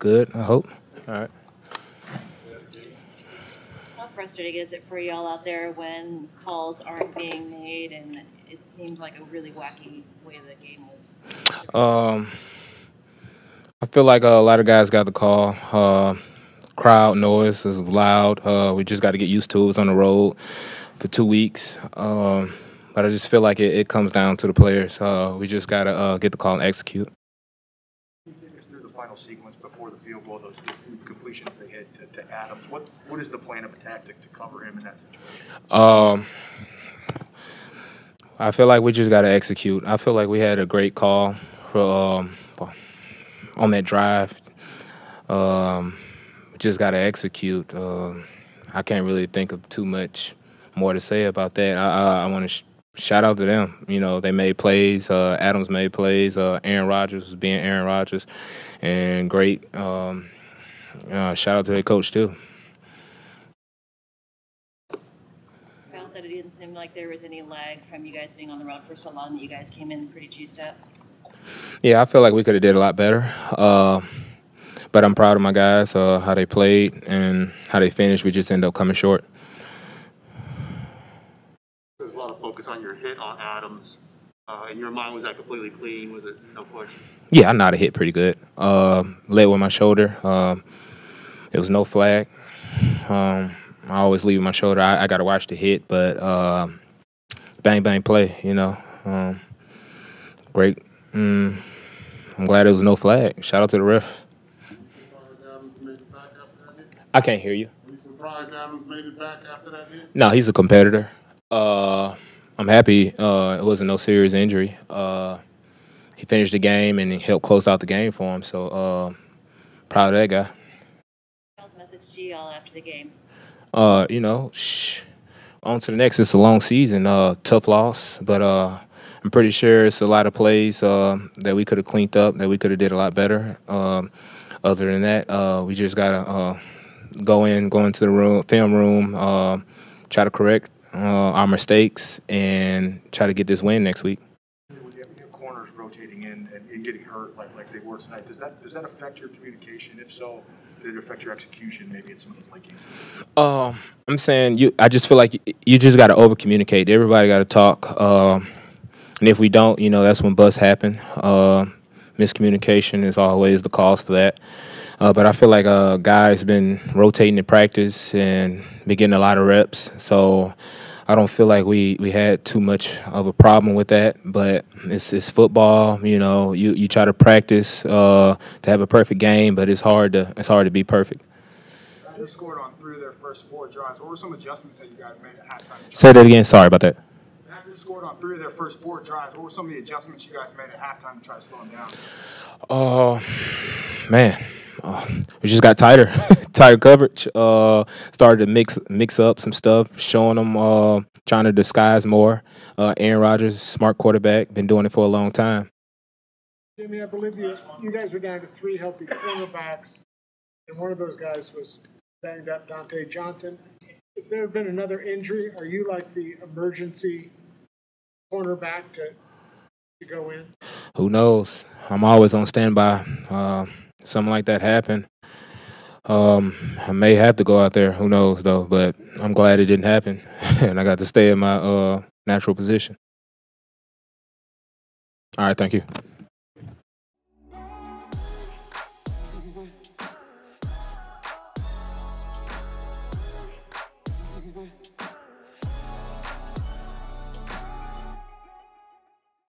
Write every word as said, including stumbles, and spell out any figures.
Good, I hope. All right. How frustrating is it for y'all out there when calls aren't being made and it seems like a really wacky way the game was? Um, I feel like a lot of guys got the call. Uh, crowd noise is loud. Uh, we just got to get used to it. It was on the road for two weeks. Um, but I just feel like it, it comes down to the players. Uh, we just got to uh, get the call and execute. Final sequence before the field goal, those completions they had to, to Adams. What what is the plan of attack to, to cover him in that situation? Um, I feel like we just got to execute. I feel like we had a great call for, um, for on that drive. Um, we just got to execute. Uh, I can't really think of too much more to say about that. I, I, I want to sh shout out to them. You know, they made plays. Uh, Adams made plays. Uh, Aaron Rodgers was being Aaron Rodgers. And great, um, uh, shout out to their coach too. Kyle said it didn't seem like there was any lag from you guys being on the road for so long that you guys came in pretty juiced up. Yeah, I feel like we could have did a lot better, uh, but I'm proud of my guys, uh, how they played and how they finished. We just ended up coming short. There's a lot of focus on your hit on Adams. Uh, in your mind, was that completely clean? Was it no question? Yeah, I nodded hit pretty good. Uh, led with my shoulder. Uh, it was no flag. Um, I always lead with my shoulder. I, I got to watch the hit, but uh, bang, bang, play, you know. Um, great. Mm, I'm glad it was no flag. Shout out to the ref. I can't hear you. Were you surprised Adams made it back after that hit? No, he's a competitor. Uh, I'm happy uh, it wasn't no serious injury. Uh, he finished the game and it helped close out the game for him. So uh, proud of that guy. Kyle's message to you all after the game? Uh, you know, shh, on to the next. It's a long season, uh, tough loss, but uh, I'm pretty sure it's a lot of plays uh, that we could have cleaned up, that we could have did a lot better. Um, other than that, uh, we just gotta uh, go in, go into the room, film room, uh, try to correct Uh, our mistakes and try to get this win next week. When you have your corners rotating in and, and getting hurt like like they were tonight, does that does that affect your communication? If so, did it affect your execution? Maybe it's something like you. Um, I'm saying you. I just feel like you, you just got to over communicate. Everybody got to talk. Um, and if we don't, you know, that's when busts happen. Uh, miscommunication is always the cause for that. Uh, but I feel like uh, guys been rotating in practice and been getting a lot of reps, so I don't feel like we, we had too much of a problem with that. But it's it's football, you know. You you try to practice uh, to have a perfect game, but it's hard to it's hard to be perfect. You scored on three of their first four drives. What were some adjustments that you guys made at halftime? Say that again. Sorry about that. You scored on three of their first four drives. What were some of the adjustments you guys made at halftime to try to slow them down? Oh uh, man. Uh, we just got tighter, tighter coverage. Uh, started to mix mix up some stuff, showing them, uh, trying to disguise more. Uh, Aaron Rodgers, smart quarterback, been doing it for a long time. Jimmie, I believe you, you guys were down to three healthy cornerbacks, and one of those guys was banged up, Dante Johnson. If there had been another injury, are you like the emergency cornerback to, to go in? Who knows? I'm always on standby. Uh, Something like that happened. Um, I may have to go out there. Who knows, though? But I'm glad it didn't happen, and I got to stay in my uh, natural position. All right, thank you.